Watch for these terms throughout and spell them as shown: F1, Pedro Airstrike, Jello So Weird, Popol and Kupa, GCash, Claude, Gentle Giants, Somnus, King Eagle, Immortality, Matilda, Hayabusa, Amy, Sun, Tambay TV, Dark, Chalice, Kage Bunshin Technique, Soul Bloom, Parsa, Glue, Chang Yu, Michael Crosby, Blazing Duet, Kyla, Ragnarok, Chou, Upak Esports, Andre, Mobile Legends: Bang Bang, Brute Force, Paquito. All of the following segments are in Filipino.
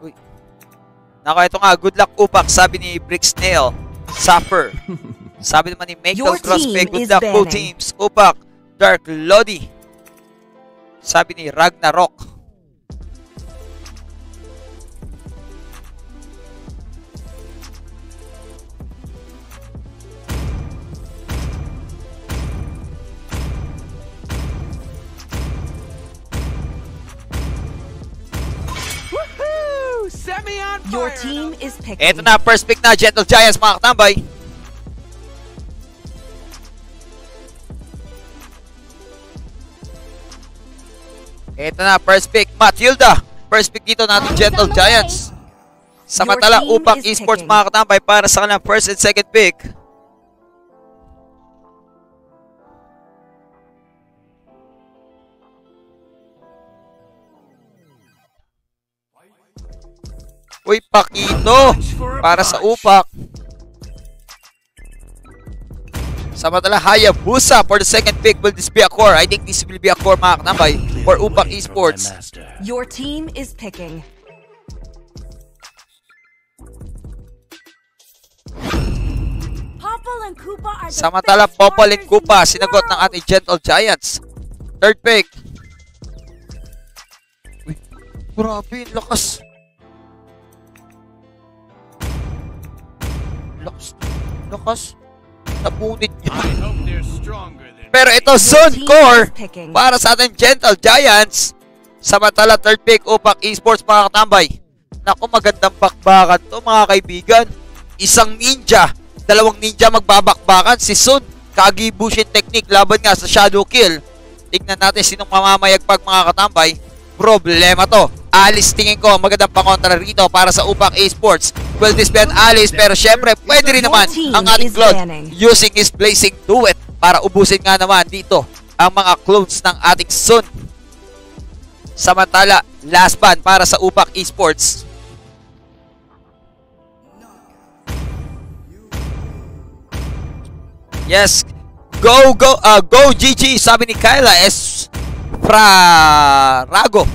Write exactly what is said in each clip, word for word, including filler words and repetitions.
Uy. Nako, ito nga. Good luck, Upak. Sabi ni Brick Snail. Suffer. Sabi naman ni Michael Crosby. Good luck, both teams. Upak. Dark Lodi. Sabi ni Ragnarok. Your team is picking. Ito na, first pick na Gentle Giants, mga katambay. Ito na, first pick, Matilda. First pick dito natin, Gentle Giants. Sa matala, Upak Esports, mga katambay, para sa kanilang first and second pick. Uy, Paquito! Para sa Upak. Samantala, Hayabusa for the second pick. Will this be a core? I think this will be a core, mga katambay, for Upak Esports. Your team is picking. Samantala, Popol and Kupa. Sinagot ng ating Gentle Giants. Third pick. Uy, grabe, lakas. Lakas, lakas, napunit niya. Pero ito, Sun core para sa ating Gentle Giants. Samantala, third pick, Upak Esports, mga katambay. Naku, magandang bakbakan to, mga kaibigan. Isang ninja, dalawang ninja magbabakbakan. Si Sun, Kage Bunshin Technique, laban nga sa shadow kill. Tignan natin sinong mamamayagpag, mga katambay. Problema to. Alice, tingin ko, magandang pangontra rito para sa Upak Esports. Will this be an Alice? Pero syempre, pwede rin naman ang ating Claude using his Blazing Duet para ubusin nga naman dito ang mga clones ng ating Sun. Samantala, last ban para sa Upak Esports. Yes, go, go, uh, go G G, sabi ni Kyla S. Rago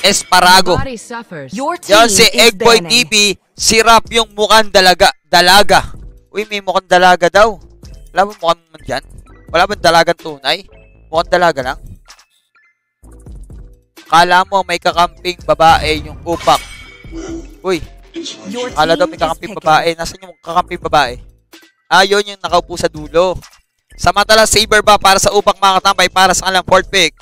Esparago. Yan si Eggboy T V. Sirap yung mukhang dalaga. Dalaga. Uy, may mukhang dalaga daw. Wala ba mukhang naman dyan? Wala ba dalagang tunay? Mukhang dalaga lang? Kala mo may kakamping babae yung Upak. Uy, kala daw may kakamping babae. Nasaan yung kakamping babae? Ah, yun yung nakaupo sa dulo. Samantala, saber ba para sa Upak, mga katambay, para sa kanilang fourth pick?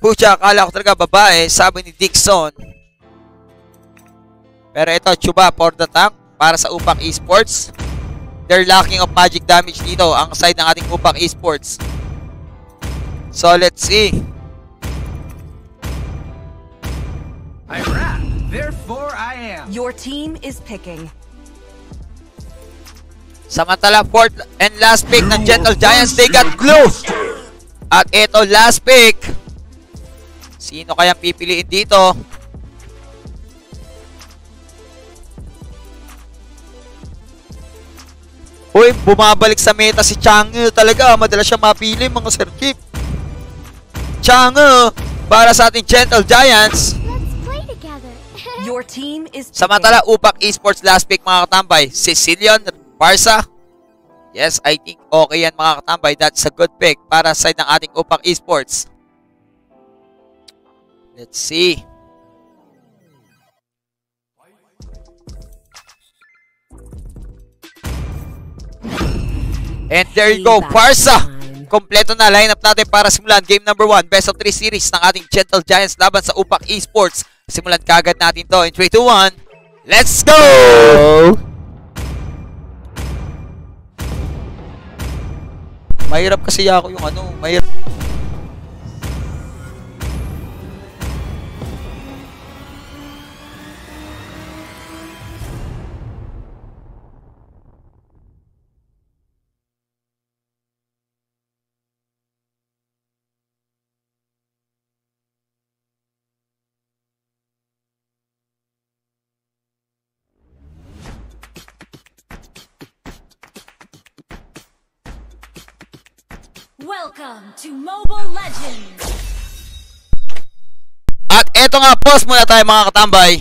Pucha, akala ko talaga babae, sabi ni Dixon. Pero ito, Chuba for the tank para sa Upak Esports. They're lacking of magic damage dito ang side ng ating Upak Esports. So, let's see. I rap, therefore I am. Your team is picking. Samantala, fourth and last pick ng Gentle Giants, they got Glue. At ito, last pick. Sino kayang pipiliin dito? Uy, bumabalik sa meta si Chang Yu talaga. Madalas siya mapili, mga Sir Chief. Chang Yu para sa ating Gentle Giants. Your team is Samantala, Upak Esports last pick, mga katambay. Sicilian Parsa. Yes, I think okay yan, mga katambay. That's a good pick para sa side ng ating Upak Esports. Let's see. And there you go, Parsa. Kompleto na lineup natin para simulan game number one, best of three series ng ating Gentle Giants laban sa Upak Esports. Simulan kagad natin to in three, two, one. Let's go! Mahirap kasi ako yung ano, mahirap. Welcome to Mobile Legends. eto nga, pause muna tayo mga katambay.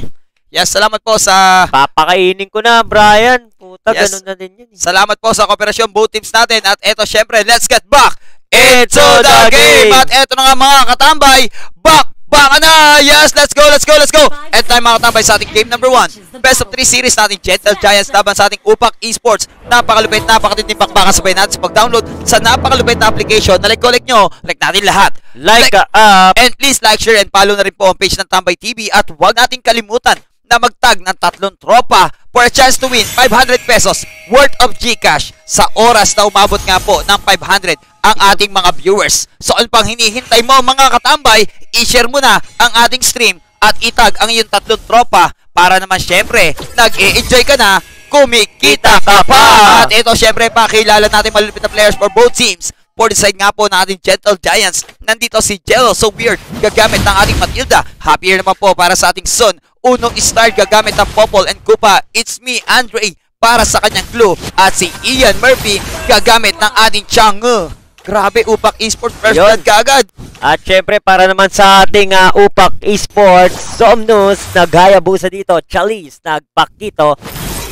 Yes, salamat po sa... Papakainin ko na, Brian. Puta, yes, ganun na din yun. Salamat po sa kooperasyon both teams natin. At eto, syempre, let's get back into the game. At eto na nga mga katambay, back, back na. Yes, let's go, let's go, let's go. Eto tayo mga katambay sa ating game number one. Best of three series natin, Gentle Giants laban sa ating Upak Esports. Napakalupit, napakatinding bakbakan. Sabay natin sa pag-download sa napakalupit na application. Nalik-collect nyo, like natin lahat. Like, like uh, and please like, share, and follow na rin po ang page ng Tambay T V. At huwag nating kalimutan na mag-tag ng tatlong tropa for a chance to win five hundred pesos worth of GCash sa oras na umabot nga po ng five hundred ang ating mga viewers. So ano pang hinihintay mo mga katambay, i-share mo na ang ating stream at itag ang iyong tatlong tropa para naman syempre nag-e-enjoy ka na, kumikita ka pa. At ito syempre pakilala natin malulupit na players for both teams. For the side nga po ng ating Gentle Giants, nandito si Jello So Weird, gagamit ng ating Matilda. Happy year naman po para sa ating Sun. Unong star, gagamit ng Popol and Kupa. It's me, Andre, para sa kanyang Glue. At si Ian Murphy, gagamit ng ating Chang Yu. Grabe, Upak Esports first blood kaagad. At syempre para naman sa ating uh, Upak Esports, Somnus, nag-Hayabusa dito. Chalice, nag-Paquito.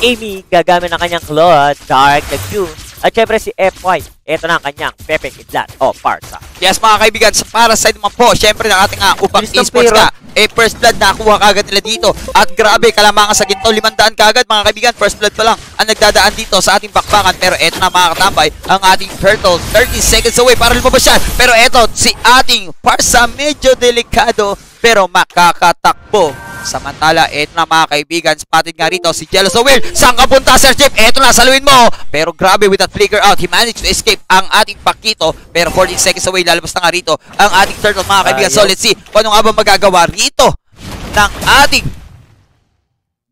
Amy, gagamit ng kanyang Claude. Dark, nag-Chou. At syempre si F one, ito na ang kanyang Pepe Kidlat o Parsa. Yes mga kaibigan, para sa naman po, syempre ng ating uh, Upak Esports na eh, first blood nakuha kagad nila dito. At grabe, kalamangan sa ginto, limandaan kagad mga kaibigan. First blood pa lang ang nagdadaan dito sa ating bakbakan. Pero eto na mga katambay, ang ating turtle thirty seconds away para lumabas siya. Pero eto, si ating Parsa medyo delikado pero makakatakbo. Samantala, eto na mga kaibigan, spotted nga rito si Jello So Weird. Saan ka punta, Sir Jeff? Eto na, saluhin mo. Pero grabe, with that flicker out, he managed to escape ang ating Paquito. Pero forty seconds away, lalabas na nga rito ang ating turtle mga kaibigan. So let's see, paano nga ba magagawa rito ng ating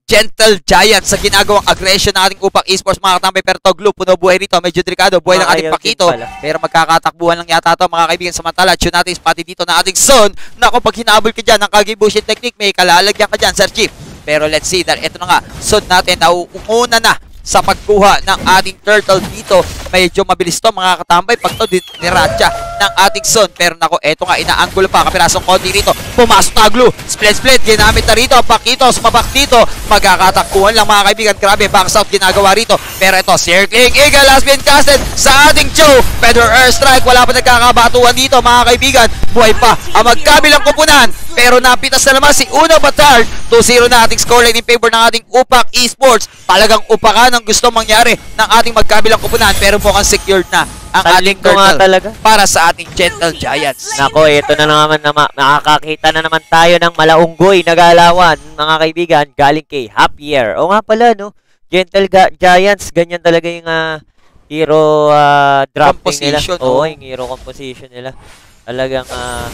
Gentle Giants sa ginagawang aggression ng ating Upak Esports mga katambay. Pero to Glue, puno buhay rito, medyo delikado, buhay ng ating Paquito. Pero magkakatakbuhan lang yata ito mga kaibigan. Samantala, tune natin spotted dito ng ating Sun. Naku, pag hinabol ka dyan ng Kage Bunshin Technique, may kalalagyan ka dyan, Sir Chief. Pero let's see, that ito na nga, Sun natin, nauunguna na sa pagkuha ng ating turtle dito. Medyo mabilis to mga katambay, pag to diniratya ng ating Sun. Pero naku, eto nga, inaangulo pa, kapirasong konti rito. Pumasok na Glue, split split, ginamit na rito, Paquito, sumabak dito, magkakatakbuhan lang mga kaibigan, grabe, back south ginagawa rito. Pero ito, Sir King Eagle has been casted sa ating Chou, Pedro Airstrike, wala pa nagkakabatuan dito mga kaibigan, buhay pa ang magkabilang kupunan, pero napitas na naman si Uno Batard, two zero na ating scoreline in favor ng ating Upak Esports, talagang upakan ang gusto mangyari ng ating magkabilang kupunan, pero mukhang secured na ang aling ko nga talaga para sa ating Gentle Giants. Nako, ito na naman na makakakita na naman tayo ng malaunggoy na galawan mga kaibigan galing kay Happy Year. O nga pala no, Gentle Giants ganyan talaga yung uh, hero uh, drafting nila. Oo, oh, yung hero composition nila. Talagang uh,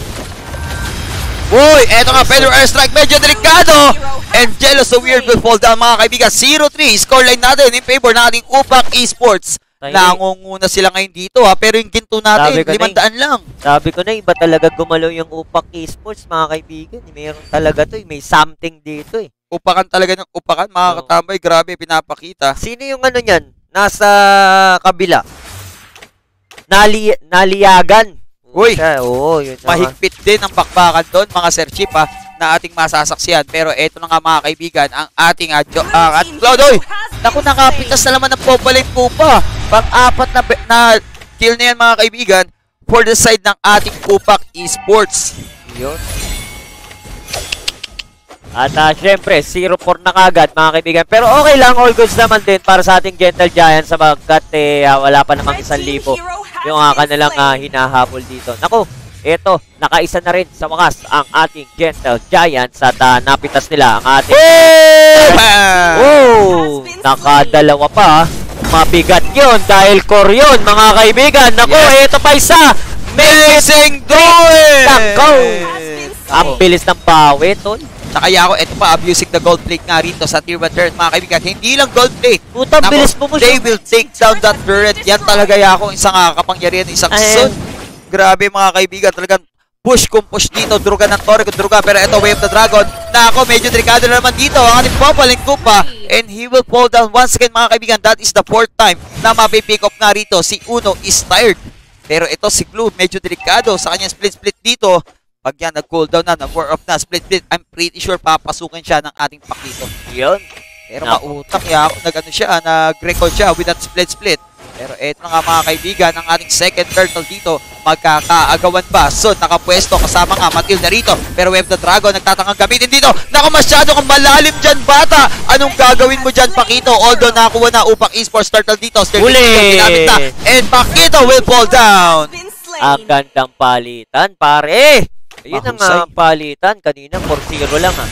uy, eto nga, Pedro Airstrike, medyo delikado. And Jello So Weird will fall down mga kaibigan. zero three, scoreline natin in favor na ating Upak Esports. Nangunguna sila ngayon dito ha, pero yung ginto natin, limandaan lang. Sabi ko na, iba talaga gumalaw yung Upak Esports mga kaibigan. Mayroon talaga to, may something dito eh. Upakan talaga ng upakan mga oh. katambay, grabe pinapakita. Sino yung ano niyan? Nasa kabila. Nali naliyagan. Uy, oh, yun mahigpit din ang bakbakan doon mga Sir Chief ha, na ating masasaksihan. Pero eto na nga mga kaibigan, ang ating adyo, uh, at Claude, oy! Naku, nakapitas na naman ng Popol and Kupa. Pang-apat na, na kill na yan mga kaibigan for the side ng ating Upak Esports. Yun. At uh, syempre, zero four na kagad mga kaibigan. Pero okay lang, all goods naman din para sa ating Gentle Giants sabagkat eh, uh, wala pa namang isang libo yung uh, kanilang uh, hinahabol dito. Naku, ito, nakaisa na rin sa wakas ang ating Gentle Giants at uh, napitas nila ang ating... Oh! Nakadalawa pa. Mabigat yun dahil core yun mga kaibigan. Naku, yes, ito pa isa. Blazing Duet! Ang bilis ng bawi, tol. Nakaya ako, ito pa, abusing the gold plate nga rito sa tier one turret mga kaibigan. Hindi lang gold plate. Puta, bilis po mo siya. They will take down that turret. Yan talaga yako, isang kapangyarihan, isang sun. Grabe mga kaibigan, talagang push kung push dito, druga ng Torre kung druga. Pero ito, Way of the Dragon. Nako, medyo delikado na naman dito ang ating Popol and Kupa. And he will fall down once again mga kaibigan. That is the fourth time na mapipick up nga rito. Si Uno is tired. Pero ito, si Glue, medyo delikado sa kanyang split-split dito. Pag yan, nag-cooldown na, nag-war off na, split split, I'm pretty sure papasukin siya ng ating Paquito. Yun. Pero no. Mautak yan, nag-ano siya, nag-record siya with that split split. Pero eto na nga mga kaibigan, ang ating second turtle dito, magkakaagawan ba? So, nakapwesto, kasama nga Matilda rito. Pero Web the Dragon, nagtatangang gamitin dito. Naku, masyado kang malalim dyan, bata! Anong gagawin mo dyan, Paquito? Although, nakuha na Upak Esports turtle dito. Uli! Na, and Paquito will fall down! Ang gandang palitan, pare! Ayun ang uh, palitan. Kanina, four zero lang ha.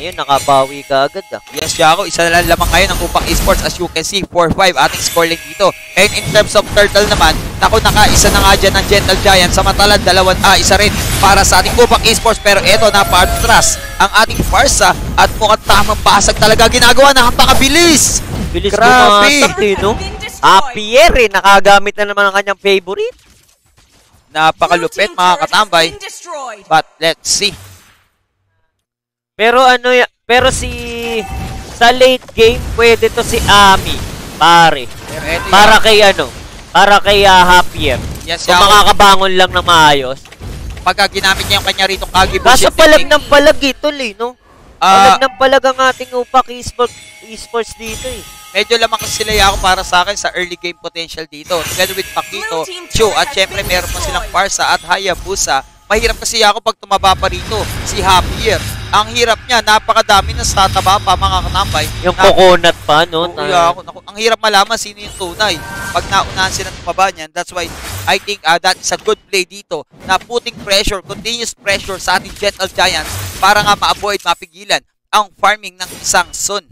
Ngayon, nakabawi ka agad ah. Yes, Jaco. Isa na lamang ngayon ang Upak Esports. As you can see, four five ating scoreline dito. And in terms of turtle naman, naku, naka-isa na nga dyan ng Gentle Giant. Samantalan, dalawang ah, isa rin para sa ating Upak Esports. Pero eto, napa-atras ang ating Parsa. At mukhang tamang basag talaga ginagawa. Nakapakabilis! Bilis bumasak, Tino. Ah, Pierre, nakagamit na naman ang kanyang favorite. Napakalupit, mga katambay. But let's see. Pero ano, pero si sa late game pwede to si Amy, pare. Para kay ano, para kay uh, Happier. Yes, kung makakabangon lang na maayos. Pagka ginamit niya yung kanya rito, Kage Bunshin Technique. Kaso palag ng palag ito, Lino. Uh, palag ng palag ang ating Upak Esports, esports dito eh. Medyo lamang sila yako para sa akin sa early game potential dito. Together with Paquito, Chou, at syempre meron pa silang Parsa at Hayabusa. Mahirap kasi ako pag tumaba pa rito si Happier. Ang hirap niya, napakadami na tataba pa mga katambay. Yung na, coconut pa, no? Kuya, ako, ako, ang hirap malaman sino yung tunay. Pag naunahan sila tumaba niyan, that's why I think uh, that is a good play dito na putting pressure, continuous pressure sa ating Gentle Giants para nga ma-avoid, mapigilan ang farming ng isang Sun.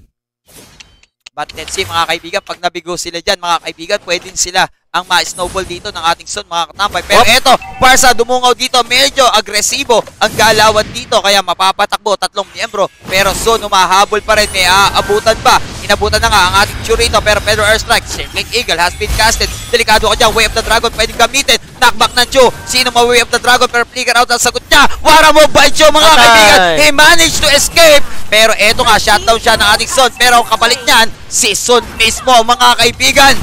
But let's see mga kaibigan, pag nabigo sila dyan, mga kaibigan, pwedeng sila ang ma-snowball dito ng ating Sun, mga katambay. Pero Oop. eto, Parsa dumungaw dito, medyo agresibo ang galawan dito, kaya mapapatakbo, tatlong miyembro. Pero Sun, umahabol pa rin, may aabutan pa. Inabutan na nga ang ating Churito, pero Pedro Airstrike, Sir King Eagle has been casted. Delikado ka dyan, Way of the Dragon, pwedeng gamitin. Knockback ng Chou, sino ma Way of the Dragon, pero flicker out ang sagot niya. Wara mo by Chou, mga Atay. kaibigan, he managed to escape. Pero eto nga, shutdown siya ng ating Sun, pero ang kabalik niyan, si Sun mismo, mga kaibigan.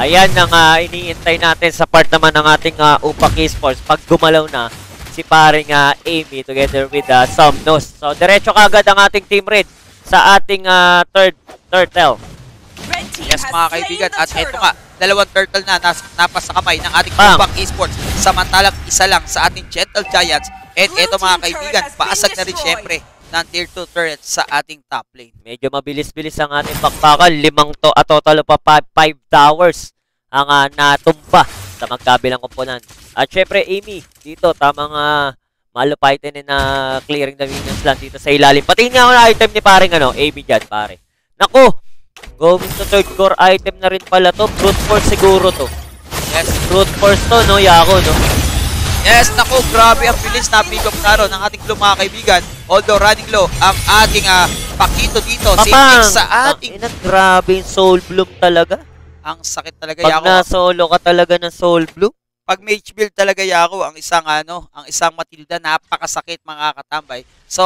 Ayan ang uh, iniintay natin sa part naman ng ating uh, Upak Esports. Pag gumalaw na si paring uh, Amy together with uh, Somnus. So, diretso kagad ang ating team raid sa ating uh, third turtle. Yes, mga kaibigan. At eto nga, dalawang turtle na nas napas sa kamay ng ating Bang. Upak Esports. Samantalang isa lang sa ating Gentle Giants. At eto mga kaibigan, paasag na rin syempre ng tier two turret sa ating top lane. Medyo mabilis-bilis ang ating bakbakan. Limang to at total pa five towers ang uh, natumpa sa magkabilang komponan. At syempre, Amy, dito, tamang uh, malupaitin na uh, clearing the minions lang dito sa ilalim. Patingin nga ako na item ni paring ano, Amy dyan, pare. Naku! Going to third core item na rin pala to. Brute Force siguro to. Yes, Brute Force to, no? Yako, no? Yes, naku, grabe ang bilis na pick up naroon ng ating mga kaibigan. Although running low ang ating uh, Paquito dito. Papang! Sa ating... Ina, grabe yung Soul Bloom talaga. Ang sakit talaga, Pag Yako. Pag na-solo ka talaga ng Soul Bloom. Pag mage build talaga, Yako, ang isang ano, ang isang Matilda, napakasakit mga katambay. So,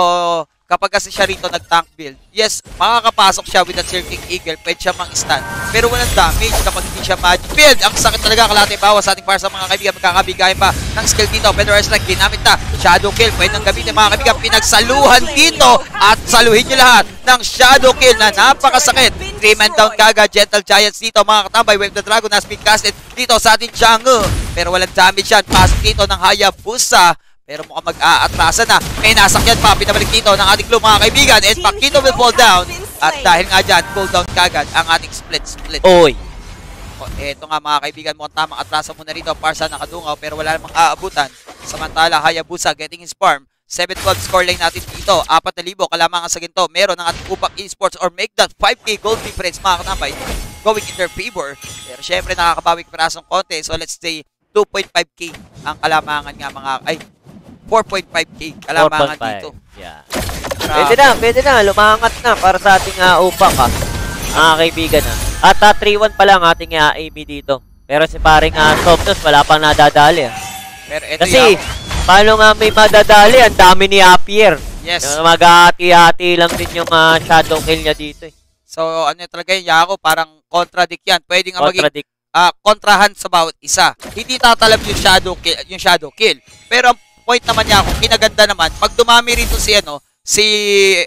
kapag kasi siya rito nag-tank build, yes, makakapasok siya with a Circling Eagle, pwede siya mang-stun. Pero walang damage kapag hindi siya magic build. Ang sakit talaga, kalate bawas sa ating Parsa mga kaibigan. Magkakabigayan pa ng skill dito. Pedro Airstrike, ginamit na. Shadow Kill, pwede nang gamitin mga kaibigan. Pinagsaluhan dito at saluhin nyo lahat ng Shadow Kill na napakasakit. Three man down gaga, Gentle Giants dito mga katambay. Wave the Dragon has been casted dito sa ating Chang Yu. Pero walang damage yan. Pasok dito ng Hayabusa. Pero mukhang mag-aatrasan na. May nasakyan pa. Pinabalik dito ng ating Glue mga kaibigan. And Paquito will fall down. At dahil nga dyan, fall down kagad ang ating split-split. Oy! O, eto nga mga kaibigan. Mukhang tamang atrasan muna rito. Parsa nakadungaw. Pero wala namang aabutan. Samantala, Hayabusa getting his farm. seven twelve scoreline natin dito. four thousand kalamangan sa ginto. Meron ang ating Upak Esports or make that five K gold difference mga katambay. Going in their favor. Pero syempre nakakabawi pirasong konti. So let's say two point five K ang kalamangan nga mga... Ay! four point five K kalamangan dito. Yeah. Pwede na, pwede na. Lumangat na para sa ating uh, Upak ha. Mga kaibigan ha. At uh, three one pa lang ating uh, A B dito. Pero si paring uh, Somnus wala pang nadadali ha. Pero ito kasi, paano nga may madadali? Ang dami ni Happier. Yes. Mag-hati-hati lang din yung uh, shadow kill niya dito eh. So ano talaga yun, Yako? Parang contradict yan. Pwede nga maging uh, kontrahan sa bawat isa. Hindi tatalab yung shadow kill. Yung shadow kill. Pero ang point naman niya ako, kinaganda naman. Pag dumami rito si ano, si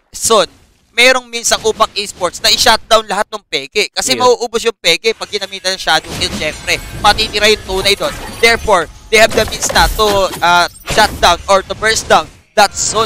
Sun, merong minsan Upak Esports na i-shutdown lahat ng peke. Kasi yeah. mauubos yung peke pag ginamitan ng shadow kill, syempre. Matitira yung tunay doon. Therefore, they have the means na to uh, shutdown or to burst down that Sun. So,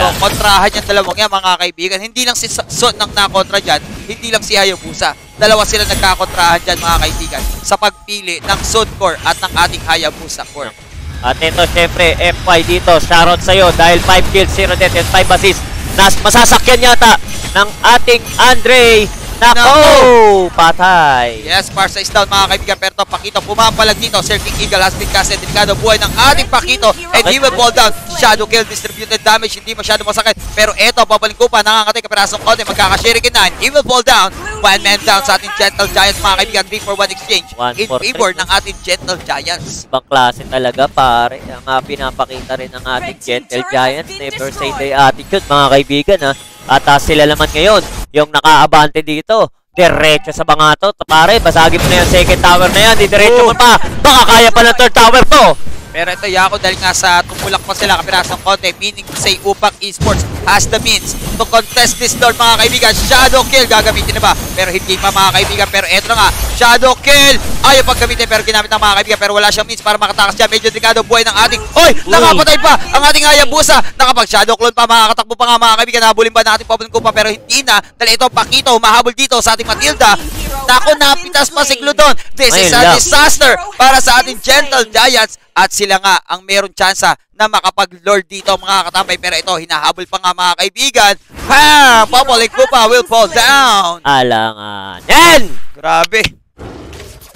yeah. kontrahan yung dalawang yan, mga kaibigan. Hindi lang si Sun ang nakontra dyan, hindi lang si Hayabusa. Dalawa sila nagkakontrahan dyan, mga kaibigan, sa pagpili ng Sun core at ng ating Hayabusa core. At ito, syempre, F Y dito, shoutout sa'yo dahil five kills, zero death, and five assists. Nas masasakyan yata ng ating Andre. Nako! No. Patay! Yes, Parsa is down, mga kaibigan. Pero ito, Paquito pumapalag dito. Sir King Eagle has been cast and delikado buhay ng ating Paquito. And he will fall down. Shadow kill, distributed damage. Hindi masyado masakit. Pero ito, Popol and Kupa, nangangatay kapirasong konti. Magkakashirikin na. He will fall down. One man down sa ating Gentle Giants, mga kaibigan. three for one exchange. In favor ng ating Gentle Giants. Ibang klase talaga, pare. Ang uh, pinapakita rin ng ating Gentle Giants. Never say they attitude, mga kaibigan, ha. At uh, sila naman ngayon, yung nakaabante dito, diretso sa mga to. Pare, basagin mo na yung second tower na yan, didiretso mo pa. Baka kaya pa ng third tower to. Pero ito, Yako, dahil nga sa tumulak pa sila, kapirasang konti, meaning to say Upak Esports has the means to contest this door, mga kaibigan. Shadow kill, gagamitin na ba? Pero hindi pa, mga kaibigan. Pero eto na nga, shadow kill, ayaw paggamitin, pero ginamit na, mga kaibigan. Pero wala siyang means para makatakas siya. Medyo delikado buhay ng ating, oy, nakapatay pa ang ating Hayabusa. Nakapag-shadow clone pa, makakatakbo pa nga, mga kaibigan. Nahabulin ba na ating Popol and Kupa? Pero hindi na, dahil ito, Paquito, mahabol dito sa ating Matilda. Nako, napitas pa si Glue doon. This is a disaster para sa ating Gentle Giants. At sila nga ang meron tsansa na makapag-lord dito, mga katambay. Pero ito, hinahabol pa nga, mga kaibigan. Bam! Popol and Kupa will fall down. Alanganin! Grabe.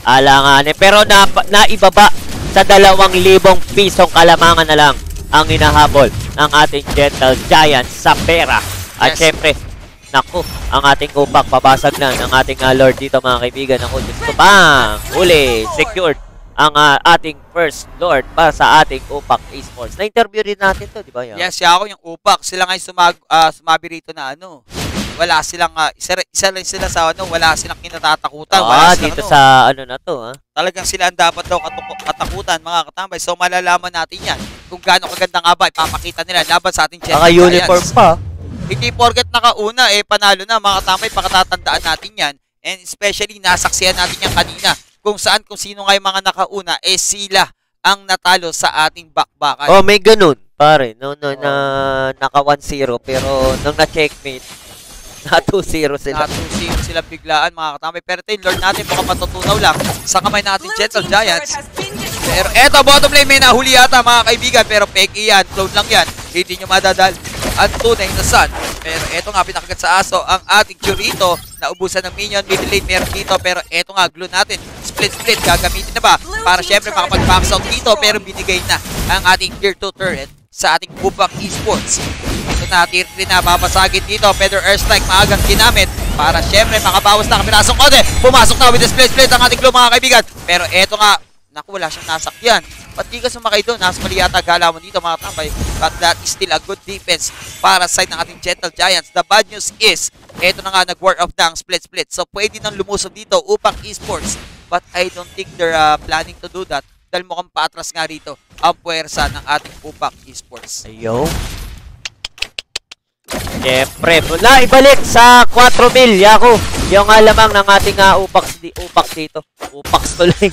Alanganin. Pero na, naibaba sa dalawang libong pisong kalamangan na lang ang hinahabol ng ating Gentle Giants sa pera. At yes. syempre, naku, ang ating Upak, pabasag na ng ating uh, lord dito, mga kaibigan. Naku, Diyos ko, bang! Uli, secured ang uh, ating first lord para sa ating Upak Esports. Na-interview rin natin to, di ba? Yan? Yes, siya ako yung Upak. Sila nga yung sumag, uh, sumabi rito na ano. Wala silang, uh, isa, isa lang sila sa ano, wala silang kinatatakutan. Oo, wala silang, dito ano, sa ano na to. Ha? Talagang sila ang dapat daw katakutan, mga katambay. So malalaman natin yan. Kung gaano kaganda nga ba, ipapakita nila laban sa ating Gentle Giants. Naka-uniform pa. Hindi porket nakauna, eh panalo na, mga katambay. Pakatatandaan natin yan. And especially, nasaksihan natin yan kanina. Kung saan, kung sino nga yung mga nakauna, eh sila ang natalo sa ating bakbakan. Oh, may ganun, pare. No, no, oh. na, naka one zero, pero nung na-checkmate, na two zero sila. Na two zero sila biglaan, mga katambay. Pero ito yung lord natin, baka matutunaw lang sa kamay natin, Gentle Giants. Pero eto, bottom lane, may nahuli yata, mga kaibigan. Pero peki yan, clone lang yan. Hindi nyo madadal ang tunay na Sun. Pero eto nga, pinakagat sa aso ang ating Curito. Naubusan ng minion, middle lane meron dito. Pero eto nga, Glue natin, split-split, gagamitin na ba? Para syempre makapag-box out dito. Pero binigay na ang ating tier two turret sa ating Upak Esports. Ito na, tier three na, babasagin dito. Pedro Airstrike, maagang ginamit para syempre makabawas na kapirasong konti. Pumasok na with the split-split ang ating Glue, mga kaibigan. Pero eto nga, naku, wala siyang nasakyan. Ba't di ka sumakay doon? Nasa mali yata galawan dito, mga tambay. But that is still a good defense para sa side ng ating Gentle Giants. The bad news is, eto na nga, nag-work off na ang split-split. So, pwede nang lumusob dito, Upak Esports. But I don't think they're uh, planning to do that. Dahil mukhang patras nga rito ang puwersa ng ating Upak Esports. Ayaw. Siyempre, mula ibalik sa four mil, Yaku. Yung alamang ng ating uh, Upak, di, Upak dito. Upaks tuloy.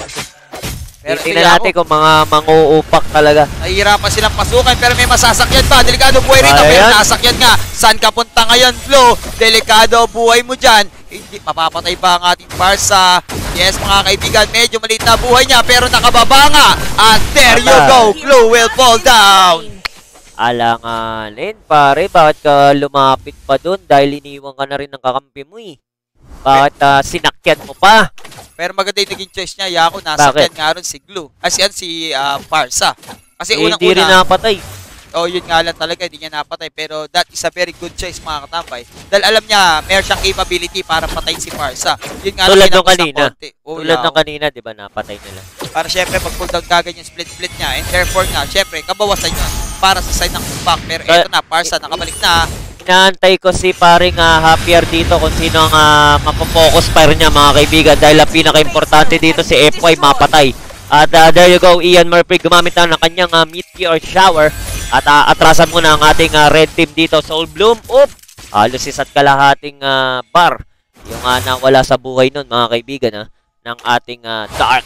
Pero tingnan natin kung mga manguupak talaga. Nahihirapan silang pasukan pero may masasakyan pa. Delikado buhay rito pero nasakyan nga. Saan ka punta ngayon, Flo? Delikado buhay mo dyan. Hindi, mapapatay ba ang ating Parsa? Yes, mga kaibigan, medyo maliit na buhay niya pero nakababa nga. At there you go, Flo will fall down. Alanganin, pare, bakit ka lumapit pa dun? Dahil iniwan ka na rin ng kakampi mo eh. Bakit uh, sinakyan mo pa? Pero maganda yung naging choice niya, Yako. Nasakyan nga ron si Glue. As yan, si uh, Parsa. Kasi unang-una... Hindi rin napatay. Oo, oh, yun nga lang talaga. Hindi niya napatay. Pero that is a very good choice, mga katambay. Dahil alam niya, meron siyang capability para patayin si Parsa. Yun nga tulad nung kanina. Oh, tulad yeah, nung kanina, di ba? Napatay nila. Para syempre, mag-pull down kagan yung split-split niya. And therefore nga, syempre, kabawasan yun para sa side ng back. Pero so, eto na, Parsa, nakabalik na. Inaantay ko si paring uh, Happier dito kung sino ang uh, mapofocus pa rin niya, mga kaibigan. Dahil ang pinaka-importante dito si F Y mapatay At uh, there you go, Ian Murphy gumamit na ng kanyang uh, meteor shower. At uh, atrasan muna ang ating uh, red team dito. Soul Bloom, oop! Halos isa't kalahating uh, bar yung uh, nawala sa buhay nun, mga kaibigan, ha, ng ating uh, Dark.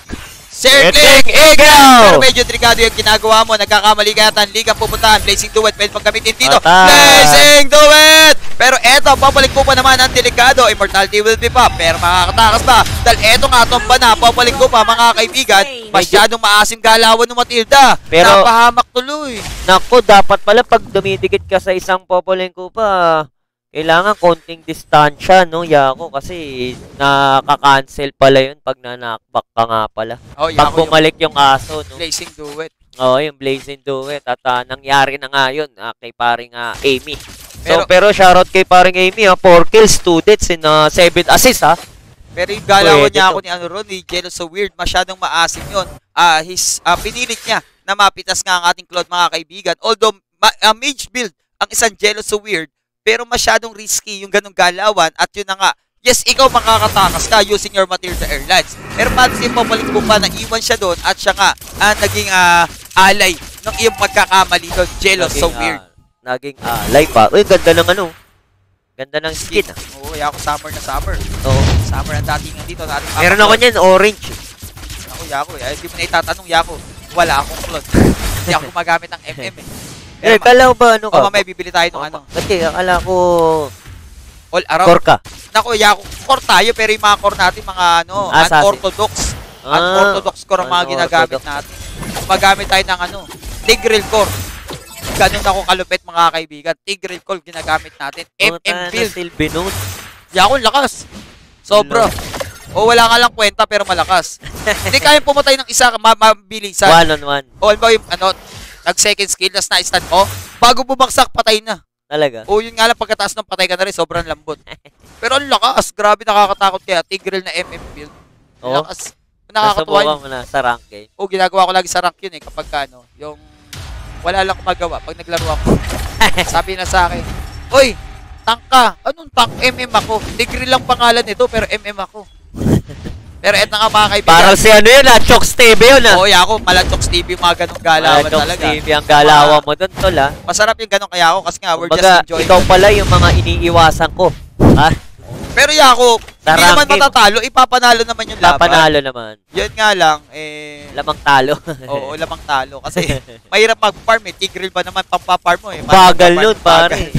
Circling Eagle! Pero medyo delikado yung ginagawa mo. Nagkakamali ka yata ang liga pupuntahan. Blazing Duet, pwede pagkamitin dito. Atal. Blazing Duet! Pero eto, babalik po pa naman ang delikado. Immortality will be pa, pero makakatakas pa. Dahil eto nga, tomba na. Babalik ko pa, mga kaibigan. Masyadong maasim galawan ng Matilda. Pero, napahamak tuloy. Naku, dapat pala pag dumidikit ka sa isang Popol and Kupa, kailangan konting distansya, no, Yako, kasi nakaka-cancel pala yun pag nanakbak ka nga pala. Oh, Yako, pag bumalik yung, yung aso, no? Blazing Duet. Oo, yung Blazing Duet. At uh, nangyari na nga yun uh, kay paring uh, Amy. Pero, so, pero shoutout kay paring Amy, ha, four kills, two deaths, and seven assists, ha? Pero yung galawan niya ako ni ano ron, ni Jello So Weird, masyadong maasim yun. Uh, his, uh, pinilit niya na mapitas nga ang ating Claude, mga kaibigan. Although, uh, mage build ang isang Jello So Weird, pero masyadong risky yung ganong galawan. At yun na nga, yes, ikaw makakatakas ka using your Matilda Airlines. Pero pansin mo, palit ko pa, naiwan siya doon at siya nga ah, naging ah, alay ng iyong pagkakamali doon. Jello So Weird. Uh, naging alay pa. Uy, ganda ng ano. Ganda ng skin. Oo, oh, Yako, summer na summer. Oo. Oh. Summer ang dating dito. Natin meron ako niyan, orange. Ako, Yako. Ay, di mo na itatanong, Yako. Wala akong clone. Hindi ako magamit ng M M, eh. Eh, kala ko ba ano ka? O, mamaya bibili tayo ng ano. Kasi, akala ko... All around. Core ka. Naku, Yako, core tayo, pero yung mga core natin, mga ano, unorthodox. Unorthodox core ang mga ginagamit natin. Magamit tayo ng ano, Tigril core. Ganun ako kalupit, mga kaibigan. Tigril core ginagamit natin. M M build. Yako, lakas. Sobra. O, wala ka lang kwenta, pero malakas. Hindi kayang pumatay ng isa, mabilisan. One on one. O, alam ba yung ano... Nag-second skill, nas na-stun mo, bago bumagsak, patay na. Talaga? O, yun nga lang, pagkataas ng patay ka na rin, sobrang lambot. Pero ang lakas, grabe nakakatakot kaya, Tigril na M M build. Oo? Lakas. Nakakatuwa yun. Nasubukan mo na sa rank, eh. O, ginagawa ko lagi sa rank yun, eh, kapag ka, ano, yung wala lang kumagawa, pag naglaro ako. Sabi na sa akin, oy, tank ka. Anong tank? M M ako. Tigril lang pangalan nito, pero M M ako. Pero eto nga, mga kaibigan. Parang si ano yun, ha? Chokes T V yun, ha? Oo, Yako. Mala Chokes T V, mga ganong galawan Mala talaga. Chokes T V, ang galawan mo dun, tol, ha? Masarap yung ganong kaya ako kasi nga, we're Kumbaga, just enjoying. Ikaw pala yung mga iniiwasan ko, ha? Pero Yako, hindi naman matatalo. Ipapanalo naman yung laban. Ipapanalo naman. Yun nga lang, eh... Lamang talo. Oo, lamang talo. Kasi mahirap mag-farm, eh. Tigril ba naman pampaparm mo, eh? Bagal nun, pare.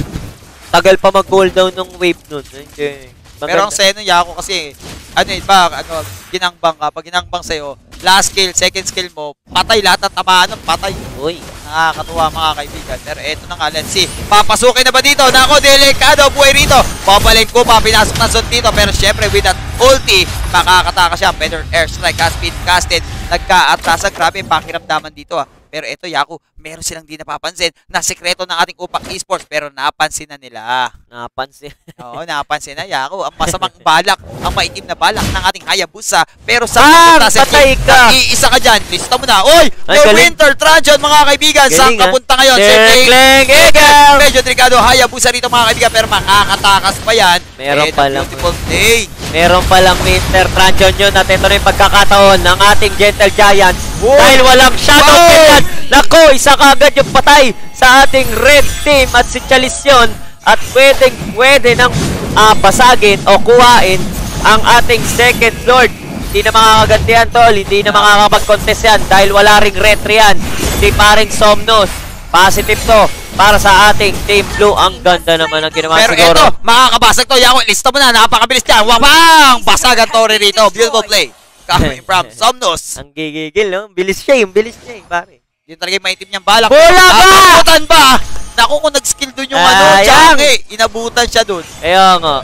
Tagal pa mag-goal down ng wave nun. Hindi. Pero ang seno, Yako, kasi ano yun ba, ano, ginangbang ka, pag ginangbang sa'yo, last skill, second skill mo, patay lahat ng tamaan ng patay. Uy. Nakakatuwa, mga kaibigan. Pero eto na nga, let's see. Papasukin na ba dito? Nako, delikado, buhay rito. Papaling ko pa, pinasok na son dito. Pero syempre, with that ulti, makakataka siya. Pedro Airstrike has been casted. Nagka-atrasan, grabe, pakiramdaman dito, ha. Pero eto, Yako, meron silang di napapansin na sekreto ng ating Upak Esports, pero napansin na nila. Napansin? Oo, napansin na, Yako. Ang masamang balak, ang maitim na balak ng ating Hayabusa. Pero sa ah, patay ka! Nag-iisa ka dyan. Lista mo na. Uy! The Winter Truncheon, mga kaibigan. Saan kapunta ngayon? Circling Eagle! Medyo delikado, Hayabusa rito, mga kaibigan. Pero makakatakas pa yan. Meron pa lang. Beautiful day. Meron pa lang Winter Truncheon yun. At ito na yung pagkakataon ng ating Gentle Giants. Dahil walang shoutout. Nako, isa kaagad yung patay sa ating red team at si Chalice yun. At pwedeng pwede nang uh, basagin o kuhain ang ating second lord. Hindi na makakaganti yan, tol. Hindi na makakapag-contest yan dahil wala ring retry yan. Hindi paring Somnus. Positive to para sa ating team blue. Ang ganda naman ang ginawa siguro. Pero eto, makakabasag to. Yako, lista mo na. Napakabilis niya. Wabang! Basagan to rin rito. Beautiful play. Coming from Somnus. Ang gigigil, no? Bilis siya yung bilis niya yung pare. Yun talaga yung may team niyang balak. Bola ba? Nabutan ba? Naku, kung nag-skill dun yung ano, Chang, eh. Inabutan siya dun. Ayaw nga.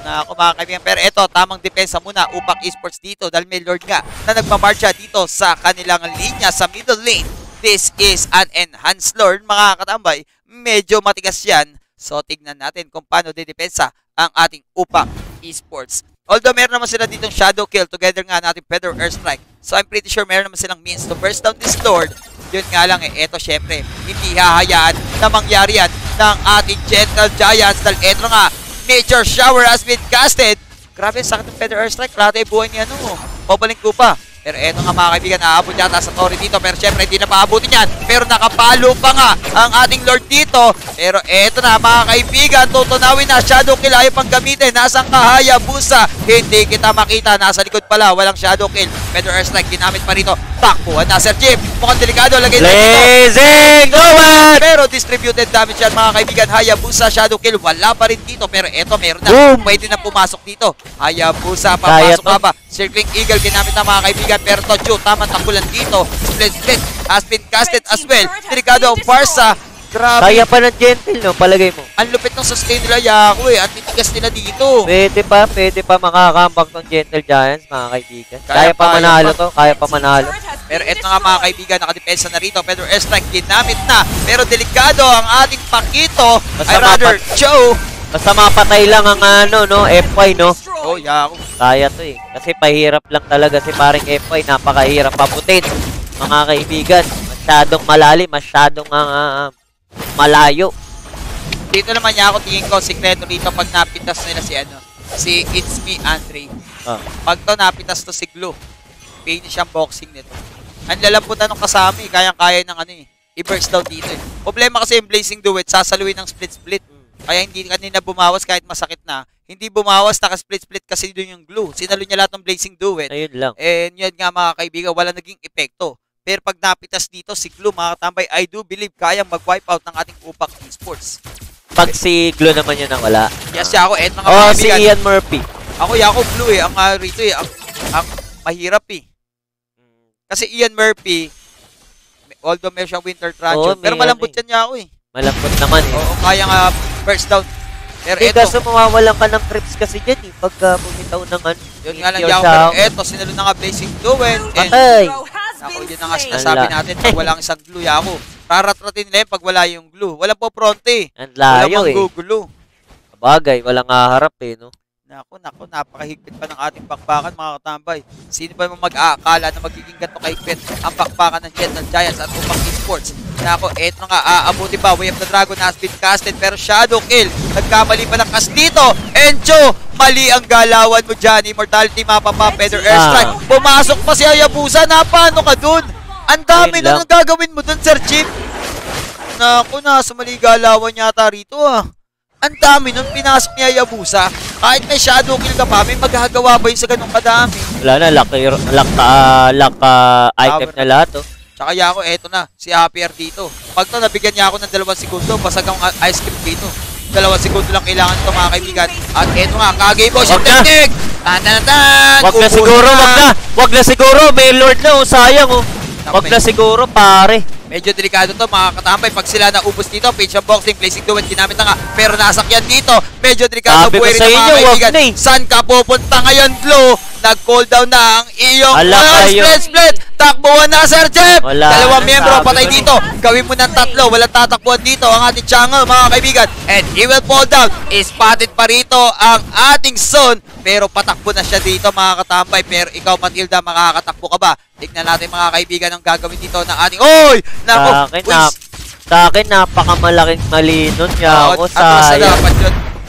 Naku, mga kaibigan. Pero eto, tamang depensa muna. Upak Esports dito. Dahil may lord nga na nagmamarcha dito sa kanilang linya, sa middle lane. This is an enhanced lord, mga katambay. Medyo matigas yan. So, tignan natin kung paano didepensa ang ating Upak Esports. Although meron naman sila ditong shadow kill together nga natin Pedro Airstrike. So I'm pretty sure meron naman silang means to burst down this lord. Yun nga lang, eh, eto syempre, hindi hahayaan na mangyari yan ng ating Gentle Giants. Dahil eto nga, Nature Shower has been casted. Grabe, sakit ng Pedro Airstrike. Lahat ay buhay niya, no? Pabaling ko pa. Pero eto nga mga kaibigan, naabot yata sa Tori dito. Pero syempre hindi na paabutin yan. Pero nakapalo pa nga ang ating Lord dito. Pero eto na mga kaibigan, tutunawin na. Shadow kill ayaw pang gamitin. Nasaan ka Hayabusa? Hindi kita makita. Nasa likod pala. Walang shadow kill. Pedro Airstrike ginamit pa rito. Takbuhan na Sir Jim. Mukhang delikado. Lagay na dito. Blazing Duet! Pero distributed damage yan mga kaibigan. Hayabusa shadow kill. Wala pa rin dito. Pero eto meron na. Boom. Pwede na pumasok dito. Hayabusa papasok na ba? Sir King Eagle ginamit na mga kaibigan. Pero Chou, tamang takulan dito. Split split has been casted as well. Delikado ang Parsa. Grabe. Kaya pa ng Gentle, no? Palagay mo. Ang lupit ng sustain nila, Yako eh. At titigas nila dito. Pwede pa, pwede pa makakambak ng Gentle Giants, mga kaibigan. Kaya, kaya pa manalo pa to. Kaya pa manalo. Pero eto nga mga kaibigan, nakadepensa na rito. Pedro Airstrike ginamit na. Pero delikado ang ating Paquito. Basta I rather Chou. Basta mapatay lang ang ano, no? F Y, no? Oh, Yako. Kaya to eh. Kasi pahirap lang talaga si paring F Y. Napakahirap paputin, mga kaibigan. Masyadong malalim, masyadong ang... Uh, malayo. Dito naman niya ako tingin ko sikreto dito pag napitas nila si ano, si It's Me Andre. Ah. Pag to napitas to si Glue. Finish ang boxing nito. Ang lalamputan ng kasami, kayang-kaya ng ano eh. I-burst daw dito. Eh. Problema kasi yung Blazing Duet, sasaluin ng split-split. Kaya hindi kanina bumawas kahit masakit na. Hindi bumawas, naka-split-split kasi doon yung Glue. Sinalo niya lahat ng Blazing Duet. Ayun lang. And yun nga mga kaibigan, wala naging epekto. Pero pag napitas dito, si Glue, mga katambay, I do believe kayang mag-wipe out ng ating Upak Esports. Pag si Glue naman yun ang wala. Yes, siya ako. And mga oh, si Ian Murphy. Ako, Yako, Glue eh. Ang uh, rito eh. Ang, ang mahirap eh. Kasi Ian Murphy, although meron siyang winter truncheon, oh, pero malambot yan eh. Niya ako eh. Malambot naman eh. Oo, kaya nga uh, first down. Pero hindi eto. Kaso mawawalan ka ng trips kasi dyan eh. Pag uh, bumitaw naman. Yun nga lang, Yako. Pero eto, sinalo na nga Blazing Duet. Patay! Ako, yun ang sinasabi natin pag walang isang Glue, Yako. Raratratin nila yun pag wala yung Glue. Wala po fronte. Ang layo eh. Walang manggugulo. Bagay, walang haharap eh, no? Naku, naku, napakahigpit pa ng ating pakpakan, mga katambay. Sino ba yung mag-aakala na magiging ganito kahigpit ang pakpakan ng Gentle Giants at Upak Esports? Naku, eto nga, aabuti ba? Way of the Dragon has been casted, pero shadow kill. Nagkamali pa ng cast dito. Encho, mali ang galawan mo dyan. Immortality mapapa, Pedro Airstrike. Ah. Pumasok pa si Hayabusa. Napano ka dun? Ang dami na nang gagawin mo dun, Sir Chip. Naku, nasa mali galawan yata rito ah. Ang dami nung pinasok ni Hayabusa. Kahit may shadow kill ka pa, may maghagawa ba yun sa ganong kadami? Wala na, lock, lock, uh, lock uh, item na lahat. Oh. Tsaka Yako, eto na, si Happier dito. Pag to, nabigyan niya ako ng dalawang segundo, basag ang ice cream dito. Dalawang segundo lang kailangan ito mga kaibigan. At eto nga, Kage Bunshin Technique! Tananatan! Wag na siguro, wag na! Wag na siguro, may Lord na, oh, sayang oh. Wag na siguro, pare. Medyo delikado to mga katambay. Pag sila naubos dito, page of boxing, placing duet, ginamit na nga. Pero nasakyan dito. Medyo delikado. Buweri na mga kaibigan. Saan ka pupunta ngayon, Blue? Nag-call down na ang iyong split split. Takbuhan na, Sir Jeff. Dalawang membro patay dito. Gawin mo ng tatlo. Walang tatakbuhan dito ang ating Chang Yu, mga kaibigan. And he will fall down. Ispotted pa rito ang ating Sun. Pero patakbo na siya dito, mga katambay. Pero ikaw, Matilda, makakatakbo ka ba? Tignan natin mga kaibigan ang gagawin dito ng ating... Oy! Naku! Sa akin, na, sa akin napakamalaking mali nun. Yako, sayang.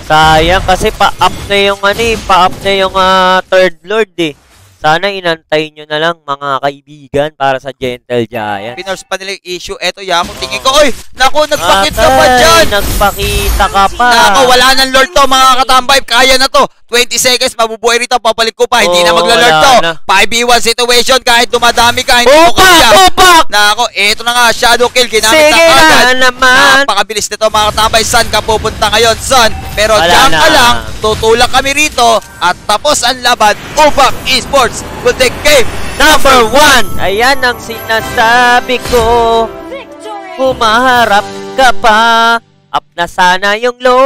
Sayang kasi pa-up na yung ano eh. Pa-up na yung uh, third lord eh. Sana inantay nyo na lang mga kaibigan para sa Gentle Giants. Pinors pa nila yung issue. Eto, Yako, tingin ko. Oy! Naku, nagpakit ka pa dyan! Nagpakita ka pa. Naku, wala ng lord to mga katambay. Kaya na to. twenty seconds, mabubuhay rito, papalik ko pa, oh, hindi na maglalord to. five v one situation, kahit dumadami ka, hindi mo kaya. Upak! Nako, eto na nga, shadow kill, ginamit sige na agad. Sige na naman. Napakabilis nito, mga katambay. Sun ka pupunta ngayon, Sun. Pero jam ka lang, tutulak kami rito, at tapos ang laban, Upak Esports will take game number one. Ayan ang sinasabi ko, kumaharap ka pa, up na sana yung low.